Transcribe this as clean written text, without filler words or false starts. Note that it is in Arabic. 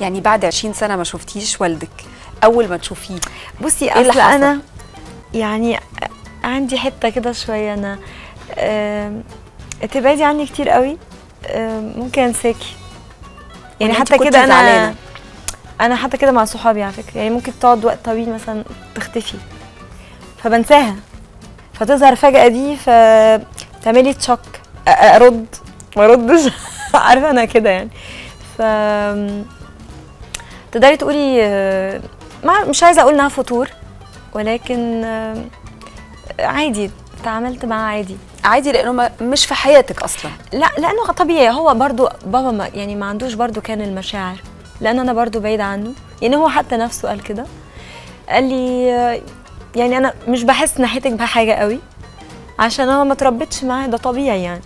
يعني بعد 20 سنه ما شفتيش والدك، اول ما تشوفيه بصي ايه اللي حصل؟ انا يعني عندي حته كده شويه، انا ابتعدي عني كتير قوي، ممكن انساكي يعني، حتى كده انا حتى كده مع صحابي على فكره، يعني ممكن تقعد وقت طويل مثلا تختفي فبنساها، فتظهر فجاه دي فتعملي تشك، ارد ما اردش عارفه انا كده يعني، ف تقدري تقولي مش عايزه اقول انها فتور، ولكن عادي اتعاملت معاه عادي عادي، لانه مش في حياتك اصلا. لا لانه طبيعي، هو برضو بابا ما يعني ما عندوش برضو كان المشاعر، لان انا برضو بعيده عنه يعني، هو حتى نفسه قال كده، قال لي يعني انا مش بحس ناحيتك بحاجه قوي عشان انا ما تربيتش معاه، ده طبيعي يعني.